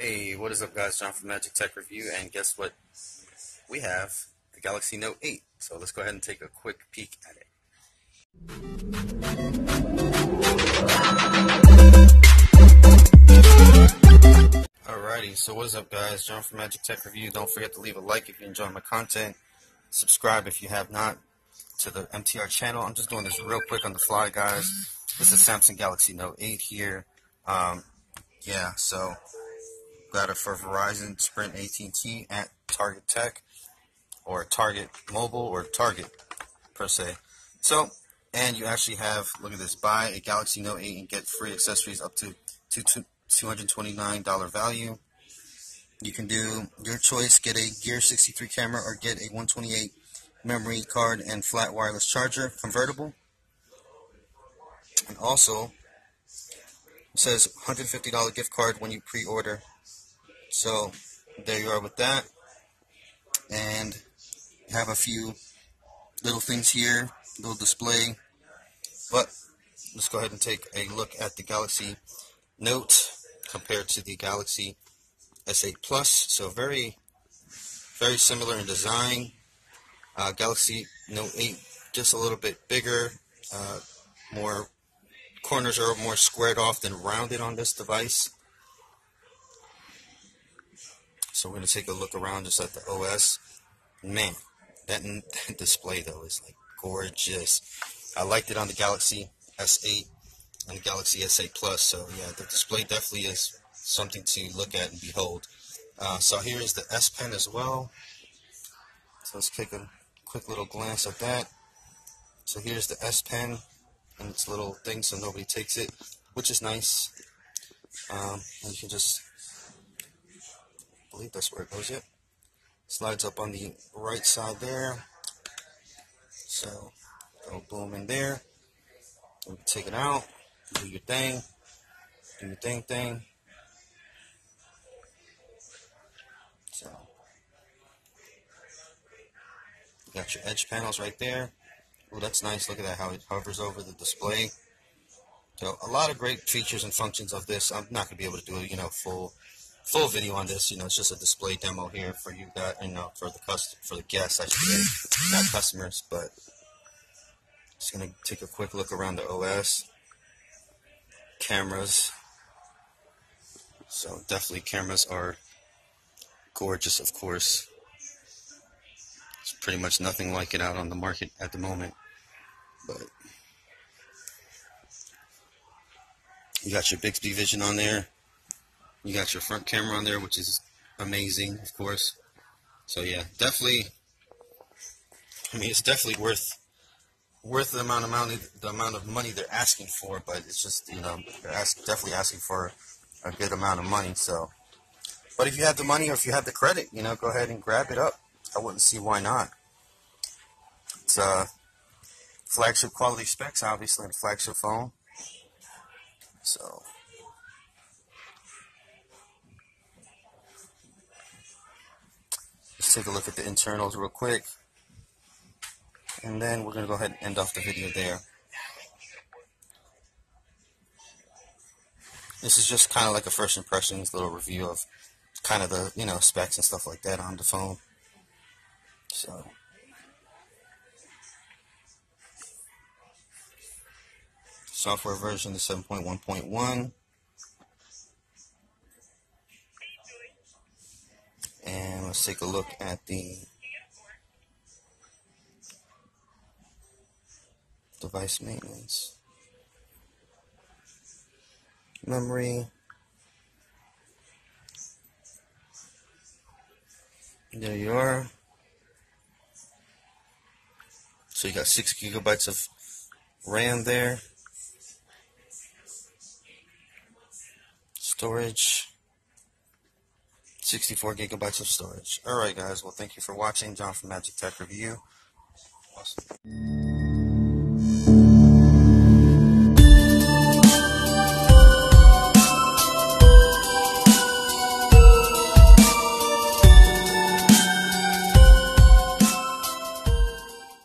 Hey, what is up guys, John from Magic Tech Review, and guess what? We have the Galaxy Note 8, so let's go ahead and take a quick peek at it. Alrighty, so what is up guys, John from Magic Tech Review. Don't forget to leave a like if you enjoy my content, subscribe if you have not to the MTR channel. I'm just doing this real quick on the fly guys. This is Samsung Galaxy Note 8 here. Yeah, so got it for Verizon, Sprint, AT&T, at Target Tech, or Target Mobile, or Target, per se. So, and you actually have, look at this, buy a Galaxy Note 8 and get free accessories up to $229 value. You can do your choice, get a Gear 63 camera, or get a 128 memory card and flat wireless charger, convertible. And also, it says $150 gift card when you pre-order. So there you are with that, and have a few little things here, little display. But let's go ahead and take a look at the Galaxy Note compared to the Galaxy S8 Plus. So very, very similar in design. Galaxy Note 8 just a little bit bigger, more corners are more squared off than rounded on this device. So we're going to take a look around just at the OS. Man, that display though is like gorgeous. I liked it on the Galaxy S8 and the Galaxy S8 Plus. So yeah, the display definitely is something to look at and behold. So here is the S Pen as well. So let's take a quick little glance at that. So here's the S Pen and its little thing so nobody takes it, which is nice. And you can just... I believe that's where it goes. Yet slides up on the right side there, so go boom in there. Take it out, do your thing. So you got your edge panels right there. Oh, that's nice. Look at that, how it hovers over the display. So a lot of great features and functions of this. I'm not gonna be able to do full video on this, it's just a display demo here for you guys, for the guests, I should say, not customers. But just gonna take a quick look around the OS, cameras. So definitely cameras are gorgeous, of course. There's pretty much nothing like it out on the market at the moment. But you got your Bixby Vision on there. You got your front camera on there, which is amazing, of course. So yeah, definitely, it's definitely worth the amount of money they're asking for, but it's just, they're definitely asking for a good amount of money. So, but if you have the money or if you have the credit, go ahead and grab it up. I wouldn't see why not. It's flagship quality specs, obviously, and flagship phone. So let's take a look at the internals real quick, and then we're going to go ahead and end off the video there. This is just kind of like a first impressions little review of kind of the, specs and stuff like that on the phone. So software version is 7.1.1. And let's take a look at the device maintenance, memory, there you are. So you got 6 GB of RAM there, storage, 64 GB of storage. Alright guys, well thank you for watching. John from Magic Tech Review. Awesome.